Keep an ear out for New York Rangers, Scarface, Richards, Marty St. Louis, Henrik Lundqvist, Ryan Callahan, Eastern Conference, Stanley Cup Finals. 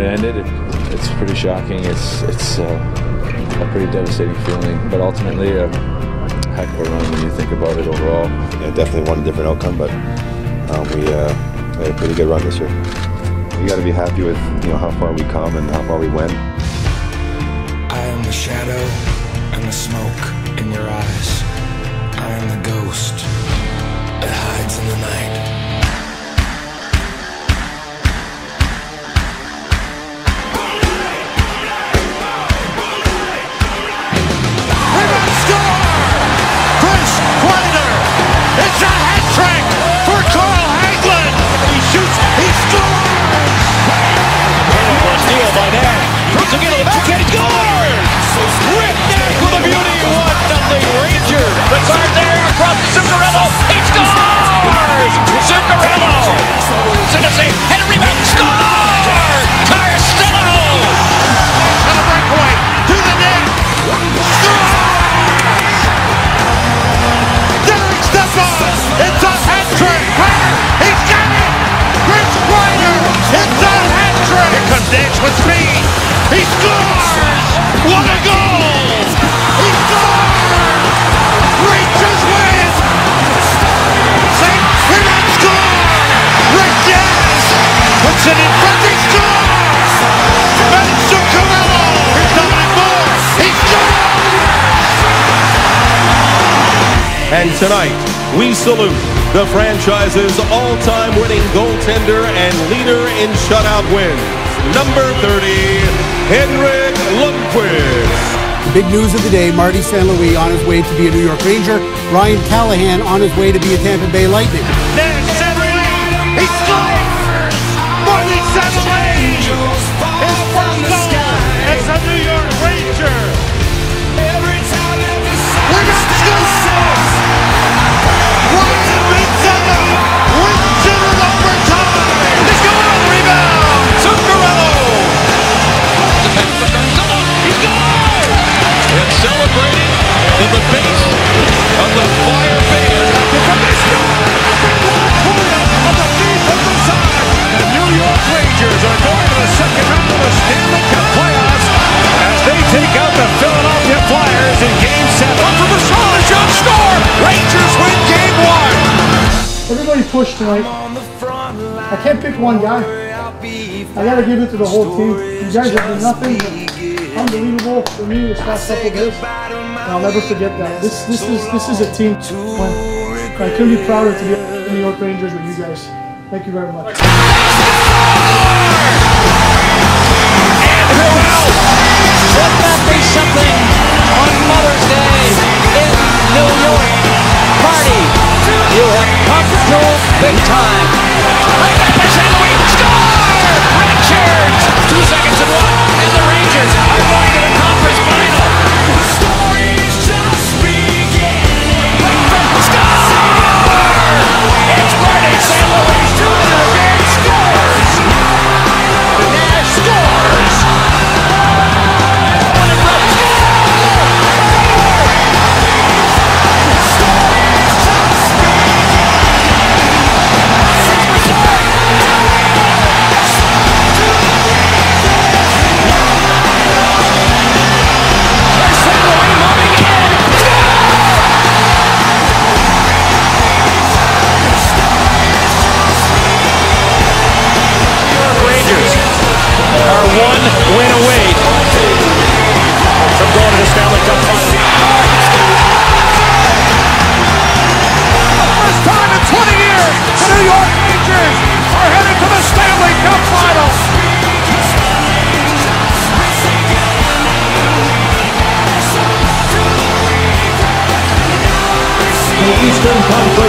when it ended, it's pretty shocking. It's a pretty devastating feeling, but ultimately a heck of a run when you think about it overall. Yeah, definitely wanted a different outcome, but we had a pretty good run this year. You got to be happy with how far we come and how far we went. I am the shadow and the smoke in your eyes. I am the ghost that hides in the night. And tonight, we salute the franchise's all-time winning goaltender and leader in shutout wins, number 30, Henrik Lundqvist. Big news of the day, Marty St. Louis on his way to be a New York Ranger, Ryan Callahan on his way to be a Tampa Bay Lightning. He scores! Marty St. Louis! His first goal as a New York Ranger! We're not still everybody pushed tonight. I can't pick one guy. I gotta give it to the whole team. You guys have done nothing but unbelievable for me this past couple of days. And I'll never forget that. This is a team win. I couldn't be prouder to be the New York Rangers with you guys. Thank you very much. Big time. Right back by St. Louis. Score! Richards! 2 seconds and one. And the Rangers are going to the conference final. The story's just beginning. Score! It's Marty St. Louis. Two of the big scores. Nash scores. Win away from going to the Stanley Cup Finals. The first time in 20 years, the New York Rangers are headed to the Stanley Cup Finals. The Eastern Conference